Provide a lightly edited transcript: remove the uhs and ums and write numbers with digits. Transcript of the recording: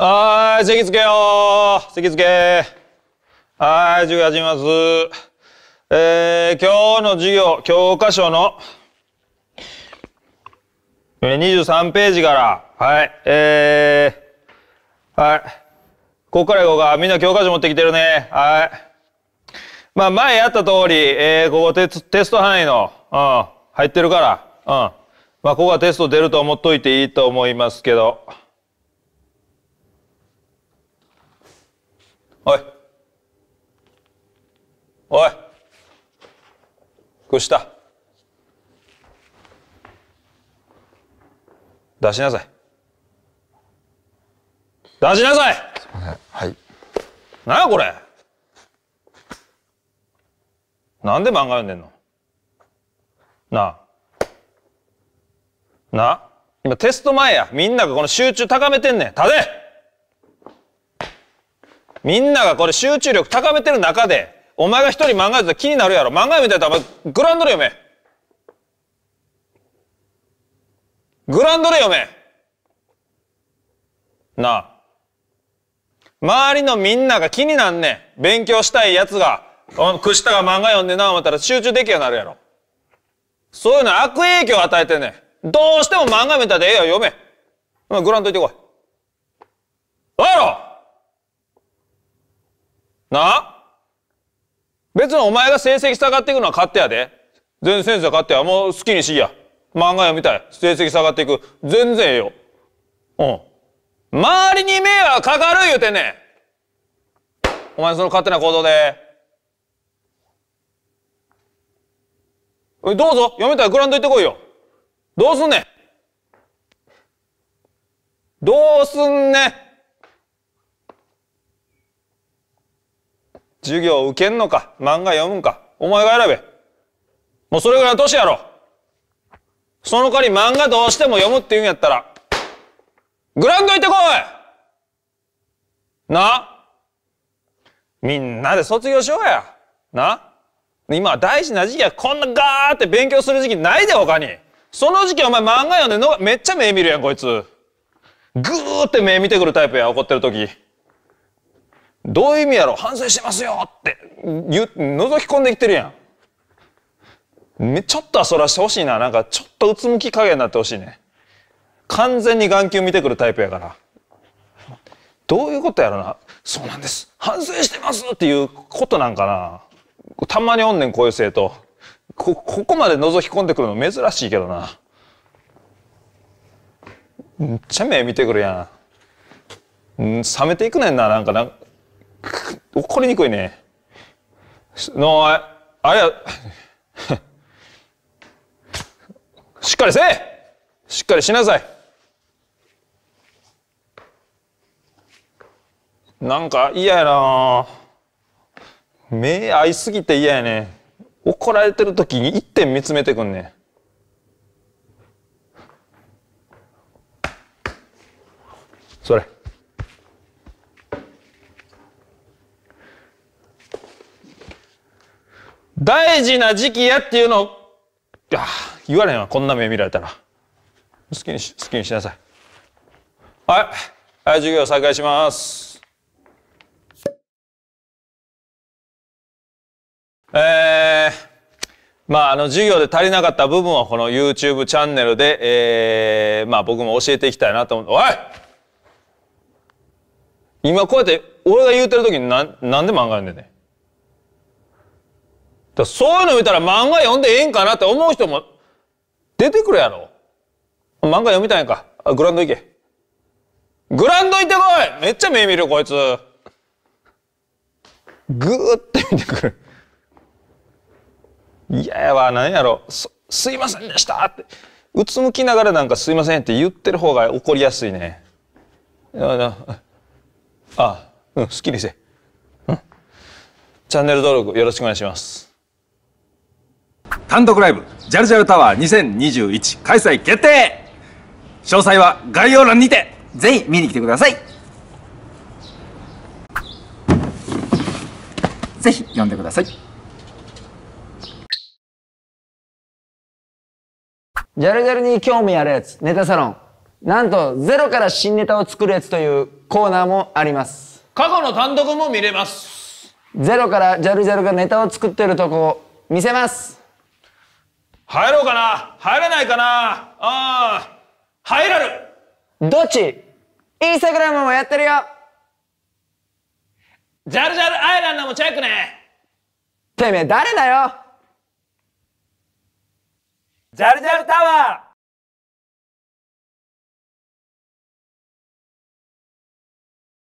はい、席つけよー。席つけー。はい、授業始めます。今日の授業、教科書の23ページから、はい、はい、ここから行こうか。みんな教科書持ってきてるね。はい。まあ、前やった通り、ここテスト範囲の、入ってるから、まあ、ここはテスト出ると思っといていいと思いますけど、おいおい靴下出しなさい出しなさい。すいません。はい。何やこれ、なんで漫画読んでんのなあなあ、今テスト前や。みんながこの集中高めてんねん。立て、みんながこれ集中力高めてる中で、お前が一人漫画読んでたら気になるやろ。漫画読みたいとはグラウンドで読め。グラウンドで読め。なあ。周りのみんなが気になんねん。勉強したいやつが、くしたが漫画読んでな思ったら集中できやなるやろ。そういうの悪影響を与えてんねん。どうしても漫画読みたいでええよ、読め。お前グラウンド行ってこい。どうやろなあ、別にお前が成績下がっていくのは勝手やで。全然先生は勝手や。もう好きにしいや。漫画読みたい。成績下がっていく。全然ええよ。うん。周りに迷惑かかる言うてんねん。お前その勝手な行動で。どうぞ。読めたらグラウンド行ってこいよ。どうすんねん。どうすんねん。授業を受けんのか、漫画読むんか、お前が選べ。もうそれぐらいの年やろ。その代わり漫画どうしても読むって言うんやったら、グラウンド行ってこいな。みんなで卒業しようや。な。今は大事な時期や。こんなガーって勉強する時期ないで、他に。その時期お前漫画読んでんのがめっちゃ目見るやん、こいつ。グーって目見てくるタイプや、怒ってる時。どういう意味やろ、反省してますよって覗き込んできてるやん。ちょっとはそらしてほしいな。なんかちょっとうつむき加減になってほしいね。完全に眼球見てくるタイプやから。どういうことやろな。そうなんです、反省してますっていうことなんかな。たまにおんねんこういう生徒。ここまで覗き込んでくるの珍しいけどな。めっちゃ目見てくるやん。冷めていくねんな。なんかな、怒りにくいね。のあれやしっかりせえ、しっかりしなさい。なんか嫌やな。目合いすぎて嫌やね。怒られてる時に一点見つめてくんね。それ大事な時期やっていうのを、言われへんわ、こんな目見られたら。好きにしなさい。はい、授業再開します。まあ、授業で足りなかった部分はこの YouTube チャンネルで、まあ僕も教えていきたいなと思って、おい！今こうやって、俺が言うてる時になんで漫画読んでんねん。そういうの見たら漫画読んでええんかなって思う人も出てくるやろ。漫画読みたいんか。グラウンド行け。グラウンド行ってこい。めっちゃ目見るよ、こいつ。ぐーって見てくる。いややわ、なんやろ。すいませんでしたって。うつむきながらなんかすいませんって言ってる方が怒りやすいね。うん、好きにせ。うん。チャンネル登録よろしくお願いします。単独ライブ「ジャルジャルタワー2021」開催決定。詳細は概要欄にて。ぜひ見に来てください。ぜひ読んでください。ジャルジャルに興味あるやつネタサロン、なんとゼロから新ネタを作るやつというコーナーもあります。過去の単独も見れます。ゼロからジャルジャルがネタを作ってるとこを見せます。入ろうかな、入れないかな、あー入られる。どっち？インスタグラムもやってるよ。ジャルジャルアイランドもチェックね。てめえ誰だよ。ジャルジャルタワー。